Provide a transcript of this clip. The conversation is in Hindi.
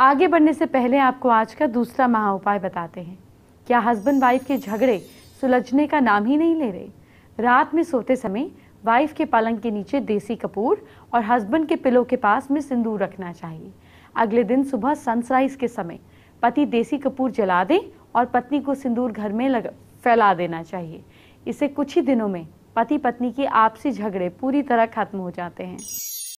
आगे बढ़ने से पहले आपको आज का दूसरा महा उपाय बताते हैं। क्या हस्बैंड वाइफ के झगड़े सुलझने का नाम ही नहीं ले रहे? रात में सोते समय वाइफ के पलंग के नीचे देसी कपूर और हस्बैंड के पिलो के पास में सिंदूर रखना चाहिए। अगले दिन सुबह सनराइज के समय पति देसी कपूर जला दें और पत्नी को सिंदूर घर में फैला देना चाहिए। इससे कुछ ही दिनों में पति पत्नी के आपसी झगड़े पूरी तरह खत्म हो जाते हैं।